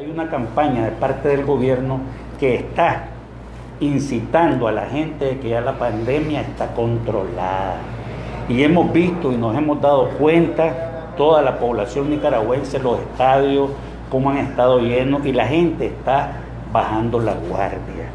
Hay una campaña de parte del gobierno que está incitando a la gente de que ya la pandemia está controlada. Y hemos visto y nos hemos dado cuenta, toda la población nicaragüense, los estadios, cómo han estado llenos y la gente está bajando la guardia.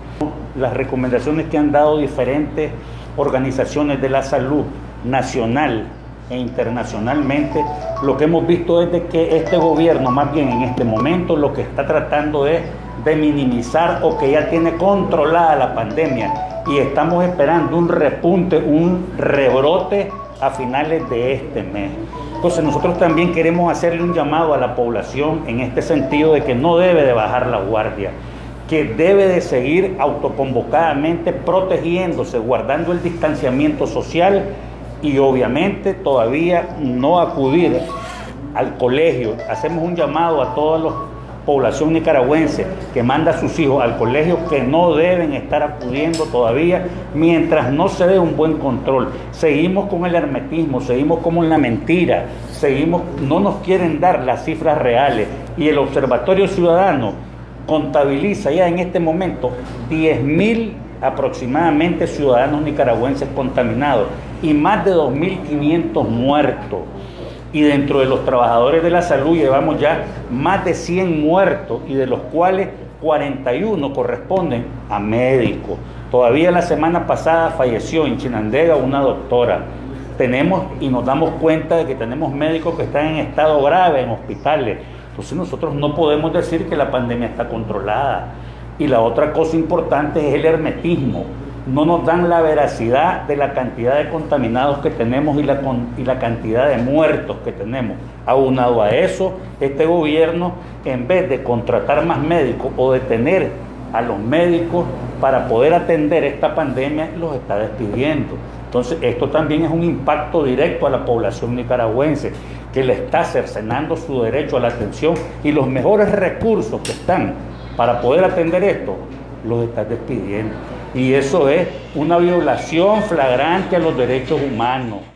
Las recomendaciones que han dado diferentes organizaciones de la salud nacional e internacionalmente, lo que hemos visto es de que este gobierno, más bien en este momento, lo que está tratando es de minimizar o que ya tiene controlada la pandemia y estamos esperando un repunte, un rebrote a finales de este mes. Entonces nosotros también queremos hacerle un llamado a la población en este sentido de que no debe de bajar la guardia, que debe de seguir autoconvocadamente protegiéndose, guardando el distanciamiento social y obviamente todavía no acudir al colegio. Hacemos un llamado a toda la población nicaragüense que manda a sus hijos al colegio que no deben estar acudiendo todavía mientras no se dé un buen control. Seguimos con el hermetismo, seguimos con la mentira, no nos quieren dar las cifras reales y el Observatorio Ciudadano contabiliza ya en este momento 10.000 aproximadamente ciudadanos nicaragüenses contaminados y más de 2.500 muertos. Y dentro de los trabajadores de la salud llevamos ya más de 100 muertos y de los cuales 41 corresponden a médicos. Todavía la semana pasada falleció en Chinandega una doctora. Tenemos y nos damos cuenta de que tenemos médicos que están en estado grave en hospitales. Entonces nosotros no podemos decir que la pandemia está controlada. Y la otra cosa importante es el hermetismo. No nos dan la veracidad de la cantidad de contaminados que tenemos y la cantidad de muertos que tenemos. Aunado a eso, este gobierno, en vez de contratar más médicos o de tener a los médicos para poder atender esta pandemia, los está despidiendo. Entonces esto también es un impacto directo a la población nicaragüense que le está cercenando su derecho a la atención y los mejores recursos que están para poder atender esto, los está despidiendo. Y eso es una violación flagrante a los derechos humanos.